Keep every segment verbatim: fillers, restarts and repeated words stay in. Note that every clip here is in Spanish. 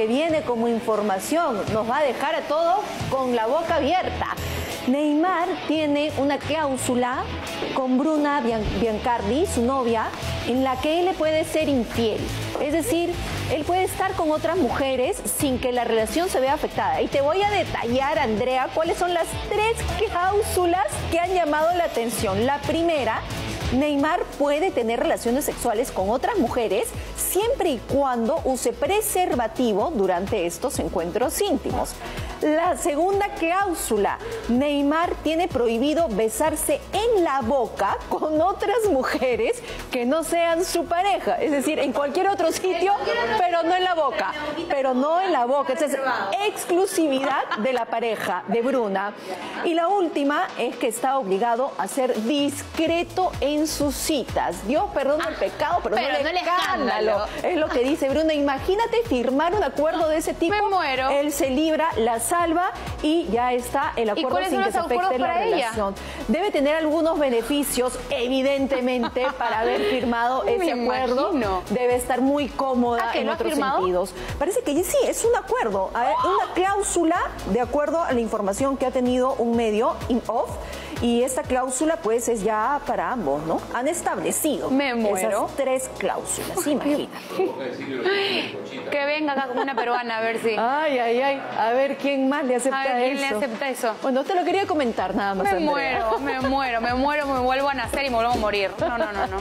que viene como información nos va a dejar a todos con la boca abierta. Neymar tiene una cláusula con Bruna Biancardi, su novia, en la que él le puede ser infiel. Es decir, él puede estar con otras mujeres sin que la relación se vea afectada. Y te voy a detallar, Andrea, cuáles son las tres cláusulas que han llamado la atención. La primera, Neymar puede tener relaciones sexuales con otras mujeres siempre y cuando use preservativo durante estos encuentros íntimos. La segunda cláusula, Neymar tiene prohibido besarse en la boca con otras mujeres que no sean su pareja, es decir, en cualquier otro sitio, pero no en la boca, pero no en la boca. Esa es exclusividad de la pareja de Bruna. Y la última es que está obligado a ser discreto en sus citas. Dios perdona el pecado, pero, pero no, el no el escándalo. Es lo que dice Bruna. Imagínate firmar un acuerdo de ese tipo. Me muero. Él se libra, la salva y ya está el acuerdo sin que se afecte la relación. Debe tener algunos beneficios, evidentemente, para haber firmado ese acuerdo. Debe estar muy cómoda en otros sentidos. Parece que sí, es un acuerdo. A ver, una cláusula, de acuerdo a la información que ha tenido un medio, in off, y esta cláusula, pues, es ya para ambos, ¿no? Han establecido Me muero. esas tres cláusulas, imagínate. Que venga acá como una peruana, a ver si... Ay, ay, ay, a ver quién más le acepta eso. A ver quién eso? le acepta eso. Bueno, te lo quería comentar nada más, Me Andrea. muero, me muero, me muero, me vuelvo a nacer y me vuelvo a morir. No, no, no, no.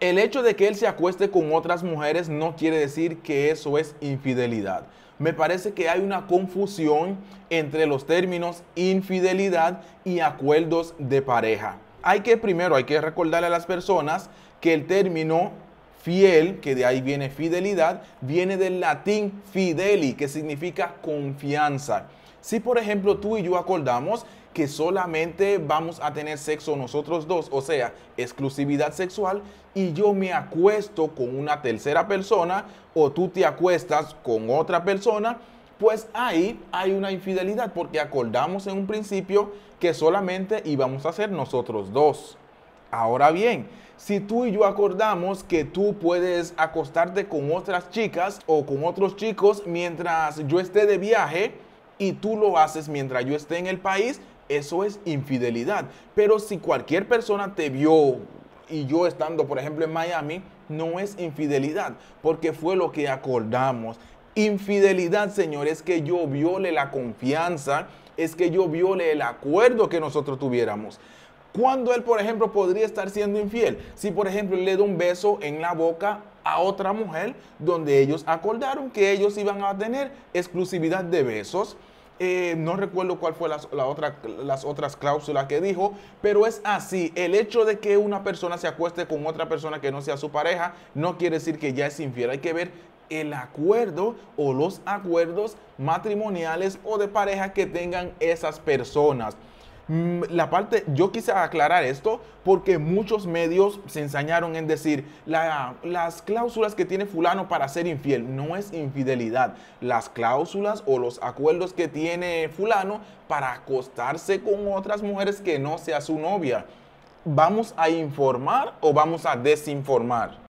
El hecho de que él se acueste con otras mujeres no quiere decir que eso es infidelidad. Me parece que hay una confusión entre los términos infidelidad y acuerdos de pareja. Hay que primero, hay que recordarle a las personas que el término fiel, que de ahí viene fidelidad, viene del latín fideli, que significa confianza. Si por ejemplo tú y yo acordamos que solamente vamos a tener sexo nosotros dos, o sea, exclusividad sexual, y yo me acuesto con una tercera persona o tú te acuestas con otra persona, pues ahí hay una infidelidad porque acordamos en un principio que solamente íbamos a ser nosotros dos. Ahora bien, si tú y yo acordamos que tú puedes acostarte con otras chicas o con otros chicos mientras yo esté de viaje y tú lo haces mientras yo esté en el país, eso es infidelidad. Pero si cualquier persona te vio y yo estando, por ejemplo, en Miami, no es infidelidad, porque fue lo que acordamos. Infidelidad, señores, es que yo viole la confianza, es que yo viole el acuerdo que nosotros tuviéramos. ¿Cuándo él, por ejemplo, podría estar siendo infiel? Si, por ejemplo, le da un beso en la boca a otra mujer, donde ellos acordaron que ellos iban a tener exclusividad de besos. Eh, no recuerdo cuál fue la, la otra, las otras cláusulas que dijo, pero es así. El hecho de que una persona se acueste con otra persona que no sea su pareja no quiere decir que ya es infiel. Hay que ver el acuerdo o los acuerdos matrimoniales o de pareja que tengan esas personas. La parte, yo quise aclarar esto porque muchos medios se ensañaron en decir la, las cláusulas que tiene fulano para ser infiel. No es infidelidad. Las cláusulas o los acuerdos que tiene fulano para acostarse con otras mujeres que no sea su novia. ¿Vamos a informar o vamos a desinformar?